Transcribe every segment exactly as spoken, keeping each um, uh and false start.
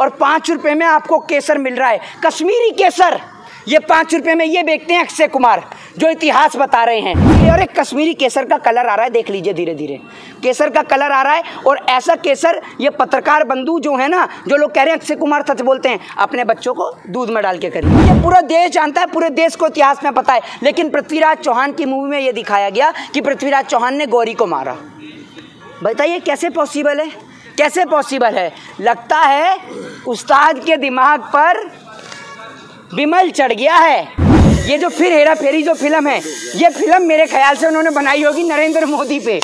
और पाँच रुपये में आपको केसर मिल रहा है, कश्मीरी केसर। ये पाँच रुपये में ये बेचते हैं अक्षय कुमार, जो इतिहास बता रहे हैं। और एक कश्मीरी केसर का कलर आ रहा है, देख लीजिए धीरे धीरे केसर का कलर आ रहा है। और ऐसा केसर ये पत्रकार बंधु जो है ना, जो लोग कह रहे हैं अक्षय कुमार सच बोलते हैं, अपने बच्चों को दूध में डाल के करिए। ये पूरा देश जानता है, पूरे देश को इतिहास में पता है। लेकिन पृथ्वीराज चौहान की मूवी में ये दिखाया गया कि पृथ्वीराज चौहान ने गौरी को मारा। बताइए कैसे पॉसिबल है, कैसे पॉसिबल है? लगता है उस्ताद के दिमाग पर विमल चढ़ गया है। ये जो फिर हेरा फेरी जो फिल्म है, ये फिल्म मेरे ख्याल से उन्होंने बनाई होगी नरेंद्र मोदी पे।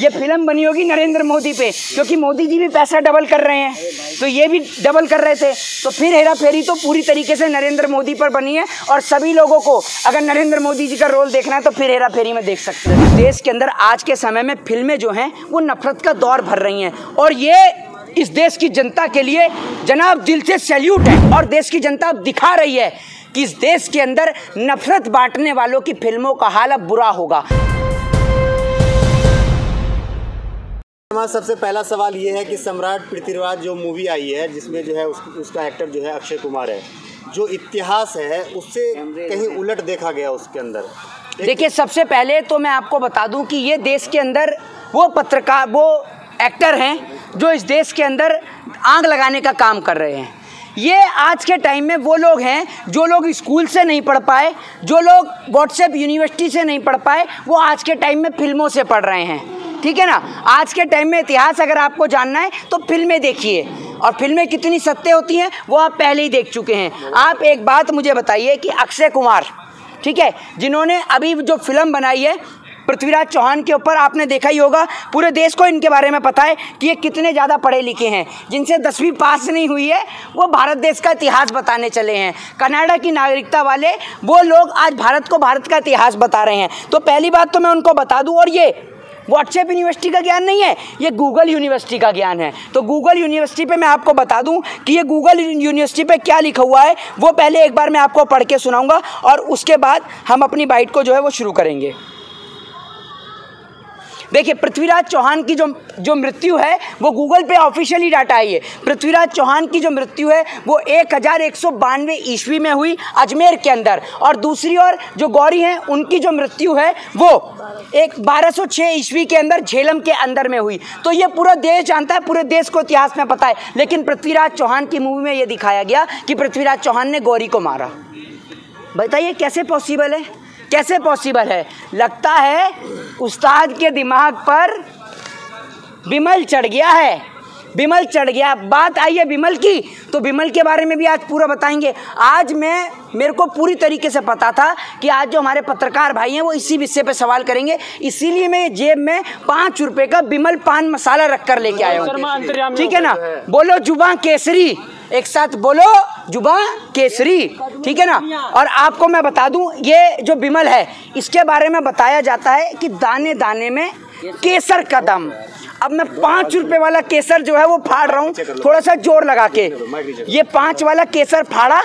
ये फिल्म बनी होगी नरेंद्र मोदी पे, क्योंकि मोदी जी भी पैसा डबल कर रहे हैं, तो ये भी डबल कर रहे थे। तो फिर हेरा फेरी तो पूरी तरीके से नरेंद्र मोदी पर बनी है। और सभी लोगों को अगर नरेंद्र मोदी जी का रोल देखना है तो फिर हेरा फेरी में देख सकते हैं। देश के अंदर आज के समय में फिल्में जो हैं वो नफरत का दौर भर रही हैं, और ये इस देश की जनता के लिए जनाब दिल से सैल्यूट है। और देश की जनता अब दिखा रही है कि इस देश के अंदर नफरत बांटने वालों की फिल्मों का हाल अब बुरा होगा। हमारा सबसे पहला सवाल ये है कि सम्राट पृथ्वीराज जो मूवी आई है, जिसमें जो है उस, उसका एक्टर जो है अक्षय कुमार है, जो इतिहास है उससे कहीं उलट देखा गया उसके अंदर। देखिए सबसे पहले तो मैं आपको बता दूं कि ये देश के अंदर वो पत्रकार वो एक्टर हैं जो इस देश के अंदर आग लगाने का काम कर रहे हैं। ये आज के टाइम में वो लोग हैं जो लोग स्कूल से नहीं पढ़ पाए, जो लोग व्हाट्सएप यूनिवर्सिटी से नहीं पढ़ पाए, वो आज के टाइम में फिल्मों से पढ़ रहे हैं। ठीक है ना? आज के टाइम में इतिहास अगर आपको जानना है तो फिल्में देखिए, और फिल्में कितनी सत्य होती हैं वो आप पहले ही देख चुके हैं। आप एक बात मुझे बताइए कि अक्षय कुमार, ठीक है, जिन्होंने अभी जो फिल्म बनाई है पृथ्वीराज चौहान के ऊपर, आपने देखा ही होगा, पूरे देश को इनके बारे में पता है कि ये कितने ज़्यादा पढ़े लिखे हैं। जिनसे दसवीं पास नहीं हुई है वो भारत देश का इतिहास बताने चले हैं। कनाडा की नागरिकता वाले वो लोग आज भारत को भारत का इतिहास बता रहे हैं। तो पहली बात तो मैं उनको बता दूं, और ये व्हाट्सएप यूनिवर्सिटी का ज्ञान नहीं है, ये गूगल यूनिवर्सिटी का ज्ञान है। तो गूगल यूनिवर्सिटी पे मैं आपको बता दूं कि ये गूगल यूनिवर्सिटी पे क्या लिखा हुआ है, वो पहले एक बार मैं आपको पढ़ के सुनाऊँगा, और उसके बाद हम अपनी बाइट को जो है वो शुरू करेंगे। देखिए पृथ्वीराज चौहान की जो जो मृत्यु है वो गूगल पे ऑफिशियली डाटा आई है। पृथ्वीराज चौहान की जो मृत्यु है वो एक हज़ार एक सौ बानवे ईस्वी में हुई अजमेर के अंदर। और दूसरी ओर जो गौरी हैं उनकी जो मृत्यु है वो एक बारह सौ छः ईस्वी के अंदर झेलम के अंदर में हुई। तो ये पूरा देश जानता है, पूरे देश को इतिहास में पता है। लेकिन पृथ्वीराज चौहान की मूवी में ये दिखाया गया कि पृथ्वीराज चौहान ने गौरी को मारा। बताइए कैसे पॉसिबल है, कैसे पॉसिबल है? लगता है उस्ताद के दिमाग पर विमल चढ़ गया है, विमल चढ़ गया। बात आई है विमल की, तो विमल के बारे में भी आज पूरा बताएंगे। आज मैं मेरे को पूरी तरीके से पता था कि आज जो हमारे पत्रकार भाई हैं वो इसी विषय पे सवाल करेंगे, इसीलिए मैं जेब में पाँच रुपये का विमल पान मसाला रख कर लेके आया हूँ। ठीक है ना? बोलो जुबां केसरी, एक साथ बोलो जुबां केसरी। ठीक है ना? और आपको मैं बता दूं, ये जो विमल है इसके बारे में बताया जाता है कि दाने दाने में केसर का दम। अब मैं पाँच रुपये वाला केसर जो है वो फाड़ रहा हूँ, थोड़ा सा जोर लगा के। ये पाँच वाला केसर फाड़ा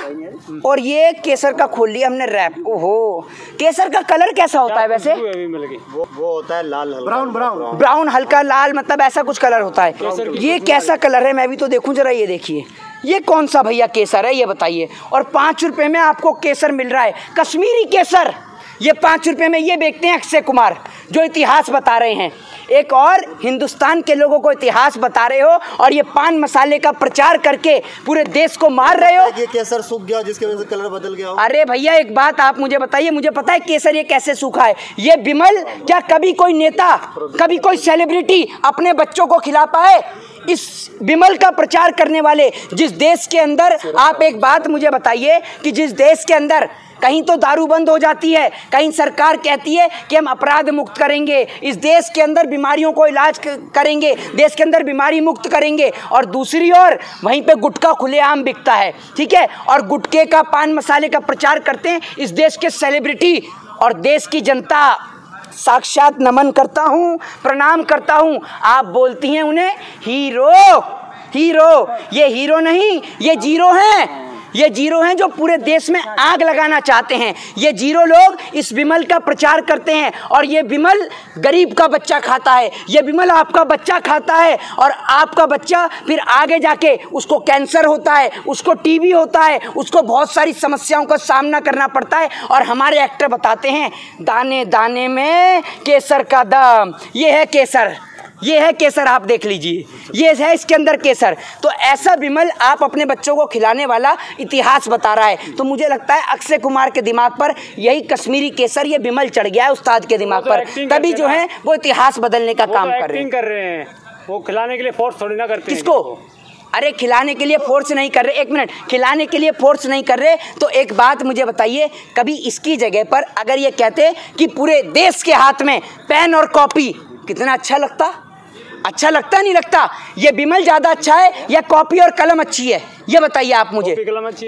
और ये केसर का खोल लिया हमने रैप। ओहो, केसर का कलर कैसा होता है वैसे? वो, वो होता है लाल, ब्राउन ब्राउन ब्राउन हल्का लाल, मतलब ऐसा कुछ कलर होता है। ये कैसा कलर है मैं भी तो देखूँ जरा। ये देखिए, ये कौन सा भैया केसर है ये बताइए। और पाँच रुपये में आपको केसर मिल रहा है, कश्मीरी केसर। ये पाँच रुपये में ये बेचते हैं अक्षय कुमार, जो इतिहास बता रहे हैं। एक और हिंदुस्तान के लोगों को इतिहास बता रहे हो, और ये पान मसाले का प्रचार करके पूरे देश को मार रहे हो। ये केसर सूख गया जिसके वजह से कलर बदल गया हो। अरे भैया एक बात आप मुझे बताइए, मुझे पता है केसर ये कैसे सूखा है। ये विमल, क्या कभी कोई नेता, कभी कोई सेलिब्रिटी अपने बच्चों को खिला पाए? इस विमल का प्रचार करने वाले जिस देश के अंदर, आप एक बात मुझे बताइए कि जिस देश के अंदर कहीं तो दारू बंद हो जाती है, कहीं सरकार कहती है कि हम अपराध मुक्त करेंगे, इस देश के अंदर बीमारियों को इलाज करेंगे, देश के अंदर बीमारी मुक्त करेंगे, और दूसरी ओर वहीं पे गुटखा खुलेआम बिकता है। ठीक है? और गुटखे का पान मसाले का प्रचार करते हैं इस देश के सेलिब्रिटी और देश की जनता। साक्षात नमन करता हूँ, प्रणाम करता हूँ। आप बोलती हैं उन्हें हीरो, हीरो। ये हीरो नहीं, ये जीरो हैं। ये जीरो हैं जो पूरे देश में आग लगाना चाहते हैं। ये जीरो लोग इस विमल का प्रचार करते हैं और ये विमल गरीब का बच्चा खाता है, ये विमल आपका बच्चा खाता है और आपका बच्चा फिर आगे जाके उसको कैंसर होता है, उसको टीबी होता है, उसको बहुत सारी समस्याओं का सामना करना पड़ता है। और हमारे एक्टर बताते हैं दाने दाने में केसर का दम, ये है केसर, ये है केसर, आप देख लीजिए, ये है इसके अंदर केसर। तो ऐसा विमल आप अपने बच्चों को खिलाने वाला इतिहास बता रहा है। तो मुझे लगता है अक्षय कुमार के दिमाग पर यही कश्मीरी केसर, ये विमल चढ़ गया है उस्ताद के दिमाग पर, तभी जो है वो इतिहास बदलने का काम कर रहे हैं। वो खिलाने के लिए फोर्स थोड़ी ना करते किसको, अरे खिलाने के लिए फोर्स नहीं कर रहे, एक मिनट, खिलाने के लिए फोर्स नहीं कर रहे। तो एक बात मुझे बताइए, कभी इसकी जगह पर अगर ये कहते कि पूरे देश के हाथ में पेन और कॉपी, कितना अच्छा लगता, अच्छा लगता नहीं लगता? ये विमल ज़्यादा अच्छा है या कॉपी और कलम अच्छी है, ये बताइए आप मुझे।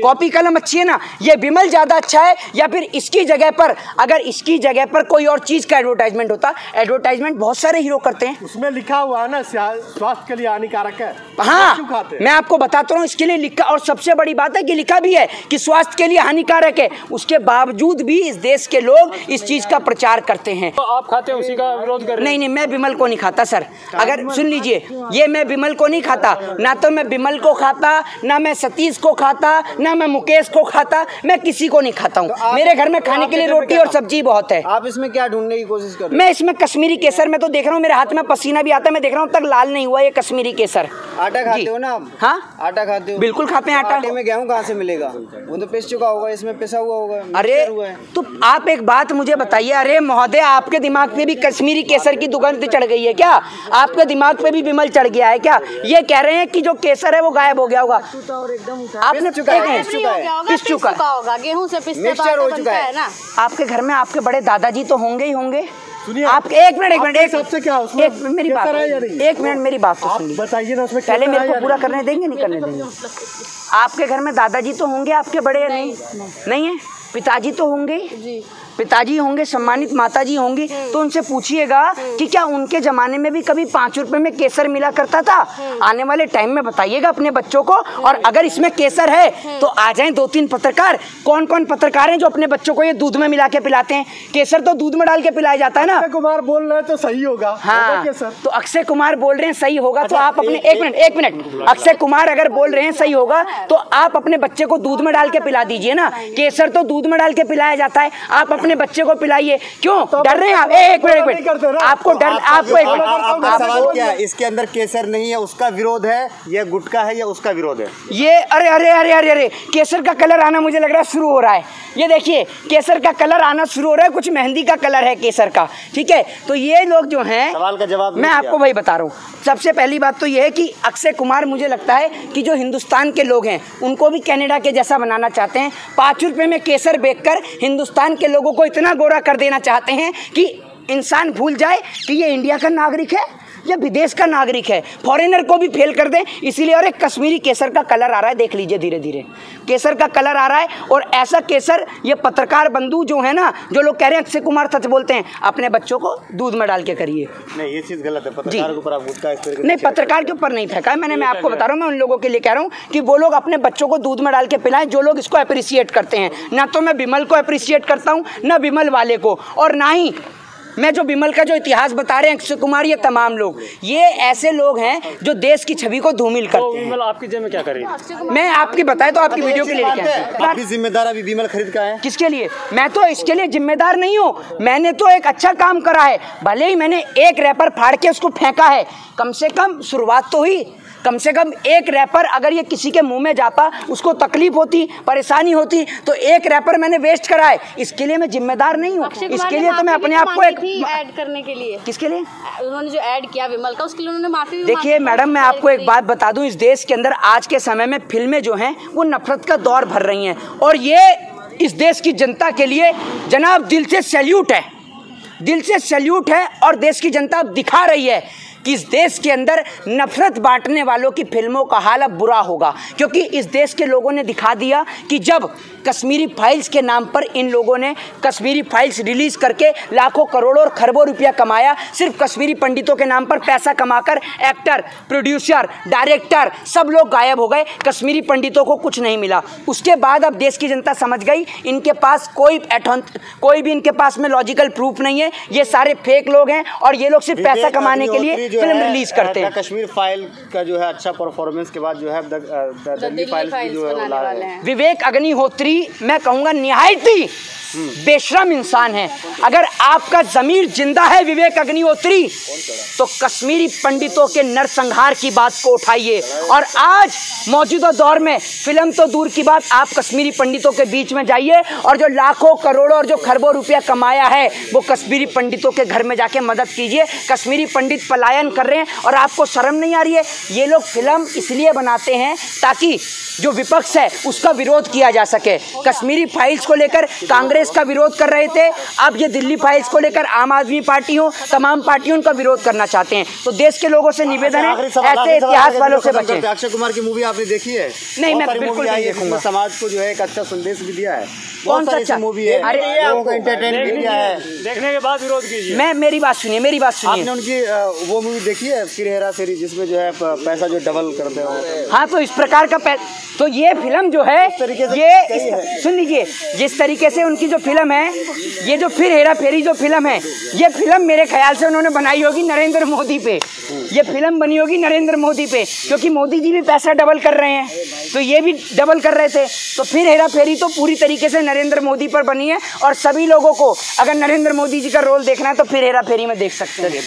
कॉपी कलम अच्छी है ना, ये विमल ज़्यादा अच्छा है या फिर इसकी जगह पर अगर इसकी जगह पर कोई और चीज़ का एडवर्टाइजमेंट होता? एडवर्टाइजमेंट बहुत सारे हीरो करते हैं, उसमें लिखा हुआ है ना स्वास्थ्य के लिए हानिकारक है। हाँ, मैं आपको बताता हूँ, इसके लिए लिखा, और सबसे बड़ी बात है कि लिखा भी है कि स्वास्थ्य के लिए हानिकारक है, उसके बावजूद भी इस देश के लोग इस चीज़ का प्रचार करते हैं। आप खाते हैं उसी का विरोध कर? नहीं नहीं, मैं विमल को नहीं खाता सर, अगर सुन लीजिए, ये मैं विमल को नहीं खाता, ना तो मैं विमल को खाता, ना मैं सतीश को खाता, ना मैं मुकेश को खाता, मैं किसी को नहीं खाता हूँ। तो मेरे घर में खाने के लिए रोटी और सब्जी बहुत है। आप इसमें क्या ढूंढने की कोशिश कर? मैं इसमें कश्मीरी केसर में तो देख रहा हूँ, मेरे हाथ में पसीना भी आता है, मैं देख रहा हूँ तक लाल नहीं हुआ, ये कश्मीरी केसर। आटा खाते हो ना आप? हाँ, आटा खाते हो? बिल्कुल खाते हैं। आटा में गेहूँ कहाँ से मिलेगा, वो तो पिस चुका होगा, इसमें पिसा हुआ होगा। अरे तो आप एक बात मुझे बताइए, अरे महोदय आपके दिमाग में भी कश्मीरी केसर की दुगंध चढ़ गई है क्या? आपके दिमाग पे भी विमल चढ़ गया है क्या? ये कह रहे हैं कि जो केसर है वो गायब हो गया होगा। आपने पिस चुका होगा, गेहूं से पिसता हो चुका है ना। आपके घर में आपके बड़े दादाजी तो होंगे ही होंगे। आप एक मिनट एक मिनट एक सबसे क्या उसमें एक मेरी बात एक मिनट मेरी बात तो सुनिए, बताइए ना उसमें, पहले मेरे को पूरा करने देंगे, नहीं करने देंगे। आपके घर में दादाजी तो होंगे आपके बड़े, नहीं नहीं है, पिताजी तो होंगे, पिताजी होंगे, सम्मानित माताजी होंगी, तो उनसे पूछिएगा कि क्या उनके ज़माने में भी कभी पाँच रुपये में केसर मिला करता था? आने वाले टाइम में बताइएगा अपने बच्चों को, और अगर इसमें केसर है तो आ जाएं दो तीन पत्रकार। कौन कौन पत्रकार हैं जो अपने बच्चों को ये दूध में मिला के पिलाते हैं? केसर तो दूध में डाल के पिलाया जाता है ना। अक्षय कुमार बोल रहे हैं तो सही होगा। हाँ, तो अक्षय कुमार बोल रहे हैं सही होगा, तो आप अपने, एक मिनट एक मिनट, अक्षय कुमार अगर बोल रहे हैं सही होगा तो आप अपने बच्चे को दूध में डाल के पिला दीजिए ना। केसर तो दूध में डाल के पिलाया जाता है, आप अपने बच्चे को पिलाइए, क्यों डर रहे हैं आप? एक मिनट एक मिनट, आपको डर, आपको एक मिनट, सवाल क्या है, इसके अंदर केसर नहीं है उसका विरोध है, ये गुटखा है या उसका विरोध है ये? अरे अरे अरे अरे अरे, केसर का कलर आना मुझे लग रहा है शुरू हो रहा है, ये देखिए केसर का कलर आना शुरू हो रहा है, कुछ मेहंदी का कलर है केसर का, ठीक है। तो ये लोग जो है, सवाल का जवाब मैं आपको वही बता रहा हूँ। सबसे पहली बात तो ये है कि अक्षय कुमार, मुझे लगता है कि जो हिंदुस्तान के लोग हैं उनको भी कनाडा के जैसा बनाना चाहते हैं, पाँच रुपये में केसर बेचकर हिंदुस्तान के लोगों को इतना गोरा कर देना चाहते हैं कि इंसान भूल जाए कि ये इंडिया का नागरिक है या विदेश का नागरिक है, फॉरेनर को भी फेल कर दें, इसीलिए। और एक कश्मीरी केसर का कलर आ रहा है, देख लीजिए धीरे धीरे केसर का कलर आ रहा है। और ऐसा केसर ये पत्रकार बंधु जो है ना, जो लोग कह रहे हैं अक्षय कुमार सच बोलते हैं, अपने बच्चों को दूध में डाल के करिए। नहीं, ये चीज़ गलत है, पत्रकार के ऊपर आप गुस्सा इस तरीके से नहीं, पत्रकार के ऊपर नहीं फेंका है मैंने, मैं आपको बता रहा हूँ, मैं उन लोगों के लिए कह रहा हूँ कि वो लोग अपने बच्चों को दूध में डाल के पिलाएं जो लोग इसको अप्रिसिएट करते हैं। ना तो मैं विमल को अप्रिसिएट करता हूँ, ना विमल वाले को, और ना ही मैं जो विमल का जो इतिहास बता रहे हैं अक्षय कुमार, ये तमाम लोग, ये ऐसे लोग हैं जो देश की छवि को धूमिल करते हैं। विमल आपकी जेब में क्या कर रही है? मैं आपकी बताए तो आपकी वीडियो के लिए आप जिम्मेदार अभी विमल खरीद का है किसके लिए? मैं तो इसके लिए जिम्मेदार नहीं हूँ, मैंने तो एक अच्छा काम करा है, भले ही मैंने एक रैपर फाड़ के उसको फेंका है, कम से कम शुरुआत तो हुई। कम से कम एक रैपर अगर ये किसी के मुंह में जाता उसको तकलीफ होती, परेशानी होती, तो एक रैपर मैंने वेस्ट करा है, इसके लिए मैं जिम्मेदार नहीं हूँ। इसके लिए तो मैं अपने आप को एक ऐड करने के लिए, किसके लिए उन्होंने जो ऐड किया विमल का, उसके लिए उन्होंने माफी। देखिए मैडम, मैं आपको एक बात बता दूँ, इस देश के अंदर आज के समय में फिल्में जो हैं वो नफरत का दौर भर रही हैं, और ये इस देश की जनता के लिए जनाब दिल से सैल्यूट है, दिल से सैल्यूट है। और देश की जनता अब दिखा रही है कि इस देश के अंदर नफरत बांटने वालों की फिल्मों का हाल अब बुरा होगा, क्योंकि इस देश के लोगों ने दिखा दिया कि जब कश्मीरी फाइल्स के नाम पर इन लोगों ने कश्मीरी फाइल्स रिलीज़ करके लाखों करोड़ों और खरबों रुपया कमाया, सिर्फ कश्मीरी पंडितों के नाम पर पैसा कमाकर एक्टर, प्रोड्यूसर, डायरेक्टर सब लोग गायब हो गए, कश्मीरी पंडितों को कुछ नहीं मिला। उसके बाद अब देश की जनता समझ गई इनके पास कोई कोई भी इनके पास में लॉजिकल प्रूफ नहीं है, ये सारे फेक लोग हैं और ये लोग सिर्फ पैसा कमाने के लिए फिल्म रिलीज करते हैं। कश्मीर फाइल का जो है अच्छा परफॉर्मेंस के बाद जो है दिल्ली फाइल्स की जो है विवेक अग्निहोत्री, मैं कहूँगा निहायती बेशरम इंसान है। अगर आपका ज़मीर जिंदा है विवेक अग्निहोत्री, तो कश्मीरी पंडितों के नरसंहार की बात को उठाइए। और आज मौजूदा दौर में फिल्म तो दूर की बात, आप कश्मीरी पंडितों के बीच में जाइए और जो लाखों करोड़ों और जो खरबों रुपया कमाया है वो कश्मीरी पंडितों के घर में जाके मदद कीजिए। कश्मीरी पंडित पलायन कर रहे हैं और आपको शर्म नहीं आ रही है। ये लोग फिल्म इसलिए बनाते हैं ताकि जो विपक्ष है उसका विरोध किया जा सके। कश्मीरी फाइल्स को लेकर कांग्रेस इसका विरोध कर रहे थे, अब ये दिल्ली फाइल्स को लेकर आम आदमी पार्टी हो, तमाम पार्टियों का विरोध करना चाहते हैं। तो देश के लोगों से निवेदन है, ऐसे इतिहास वालों से बचें। अक्षय कुमार की मूवी आपने देखी है? नहीं, मैं बिल्कुल नहीं देखूंगा। समाज को जो है एक अच्छा संदेश भी दिया है। कौन सा अच्छा मूवी है? अरे एंटरटेनमेंट दिया है, देखने के बाद विरोध कीजिए। मैं मेरी बात सुनिए, मेरी बात सुनिए। आपने उनकी वो मूवी देखी है फिर हेरा फेरी, जिसमें जो है पैसा जो डबल करते हो? हाँ, तो इस प्रकार का तो ये फिल्म जो है, ये सुन लीजिए, जिस तरीके से उनकी जो फिल्म है, ये जो फिर हेरा फेरी जो फिल्म है, ये फिल्म मेरे ख्याल से उन्होंने बनाई होगी नरेंद्र मोदी पे। ये फिल्म बनी होगी नरेंद्र मोदी पे, क्योंकि मोदी जी भी पैसा डबल कर रहे हैं तो ये भी डबल कर रहे थे। तो फिर हेरा फेरी तो पूरी तरीके से नरेंद्र मोदी पर बनी है और सभी लोगों को अगर नरेंद्र मोदी जी का रोल देखना है तो फिर हेरा फेरी में देख सकते हैं।